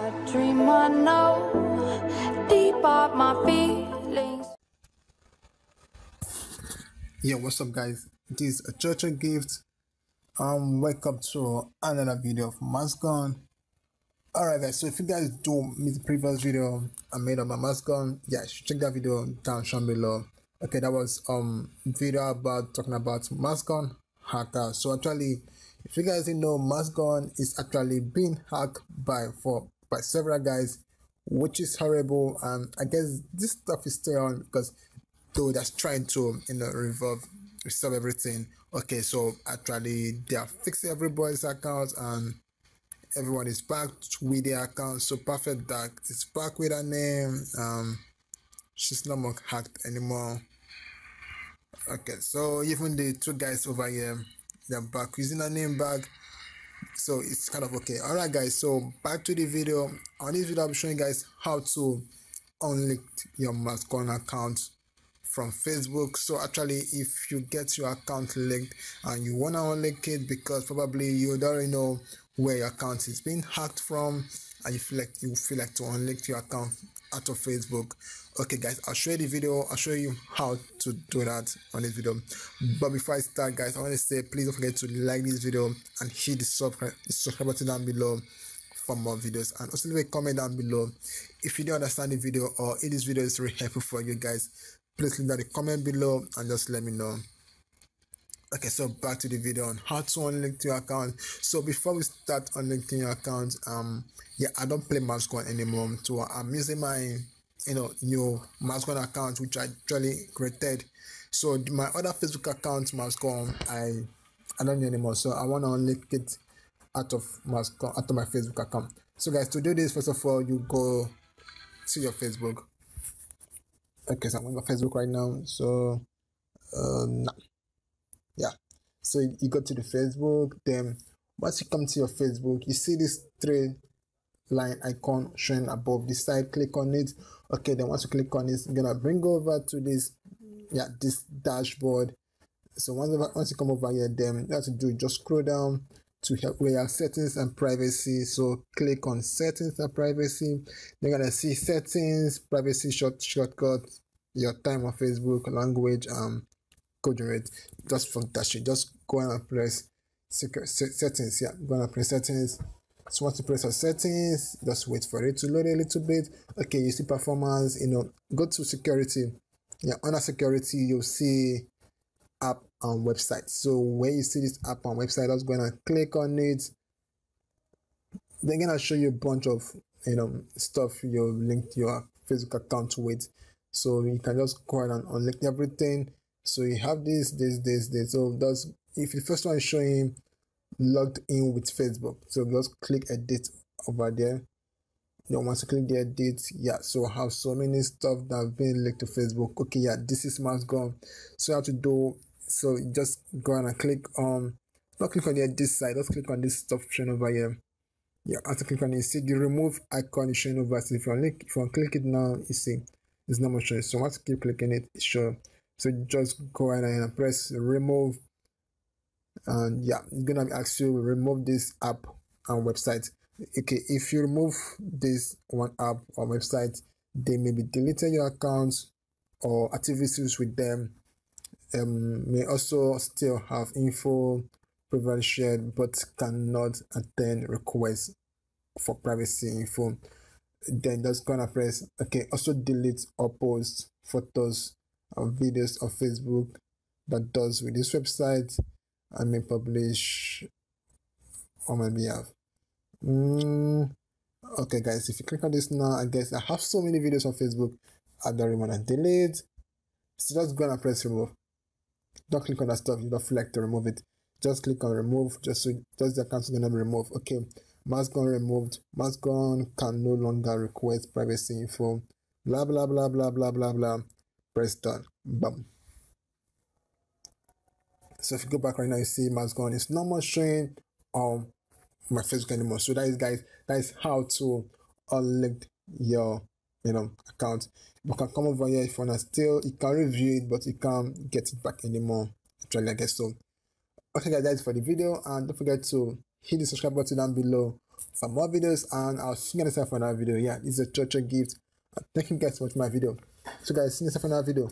I dream, I know deep up my feelings. Yeah, what's up guys? It is Ochoochogift. Welcome to another video of Maskgun. Alright guys, so if you guys do miss the previous video I made on my Maskgun, yeah, you should check that video down below. Okay, that was video about talking about Maskgun hacker. So actually, if you guys didn't know, Maskgun is actually being hacked by several guys, which is horrible. And I guess this stuff is still on because though that's trying to, you know, resolve everything. Okay, so actually they are fixing everybody's accounts and everyone is back with their accounts. So Perfect Dark is back with her name. She's not more hacked anymore. Okay, so even the two guys over here, they're back using her name back, so it's kind of okay. All right guys, so back to the video. On this video I'll be showing you guys how to unlink your Maskgun account from Facebook. So actually, if you get your account linked and you want to unlink it because probably you already know where your account is being hacked from and you feel like to unlink your account out of Facebook. Okay guys, I'll show you the video, I'll show you how to do that on this video. But before I start guys, I want to say please don't forget to like this video and hit the subscribe button down below for more videos, and also leave a comment down below if you don't understand the video or if this video is really helpful for you guys. Please leave that in the comment below and just let me know. Okay, so back to the video on how to unlink your account. So before we start unlinking your account, yeah, I don't play Maskgun anymore, so I'm using my, you know, new Maskgun account which I actually created. So my other Facebook account, Maskgun, I don't need anymore, so I want to unlink it out of Maskgun, out of my Facebook account. So guys, to do this, first of all, you go to your Facebook. Okay, so I'm on my Facebook right now, so yeah, so you go to the Facebook. Then once you come to your Facebook, you see this three-line icon showing above this side. Click on it. Okay, then once you click on it, you're gonna bring over to this, yeah, this dashboard. So once you come over here, then you have to do just scroll down to where you have settings and privacy. So click on settings and privacy. You're gonna see settings, privacy, shortcut, your time on Facebook, language, code generate. Just from that shit, just go and press settings. Yeah, go and press settings. So once you press on settings, just wait for it to load a little bit. Okay, you see performance, you know, go to security. Yeah, under security you'll see app and website. So when you see this app and website, just go and click on it. They're gonna show you a bunch of, you know, stuff you linked your Facebook account with. So you can just go ahead and unlink everything. So you have this. So that's, if the first one is showing logged in with Facebook, so just click edit over there. Now once you click the edit, yeah, so I have so many stuff that have been linked to Facebook. Okay, yeah, this is Maskgun. So you have to do, so just go and click on, not click on the edit side, just click on this stuff shown over here. Yeah, after click on it, you see the remove icon is shown over. So if you click it now, you see it's not much showing. So once you keep clicking it, it's shown. So just go ahead and press remove, and yeah, it's gonna ask you remove this app and website. Okay, if you remove this one app or website, they may be deleting your account, or activities with them may also still have info previously shared but cannot attend requests for privacy info. Then just gonna press okay, also delete or post photos of videos of Facebook that does with this website and may publish on my behalf. Okay guys, if you click on this now, I guess I have so many videos on Facebook I don't really want to delete, so just gonna press remove. Don't click on that stuff you don't feel like to remove it, just click on remove, just so just the account's gonna be removed. Okay, Maskgun removed. Maskgun can no longer request privacy info, blah blah blah blah blah blah blah. Press done. Bam. So if you go back right now, you see Maskgun is no more showing on my Facebook anymore. So that is guys, that is how to unlink your, you know, account. You can come over here if you wanna still, you can review it, but you can't get it back anymore. Actually, I guess so. Okay guys, that is for the video, and don't forget to hit the subscribe button down below some more videos, and I'll see you guys for another video. Yeah, this is Ochoochogift. Thank you guys for watching my video. So guys, see you guys for another video.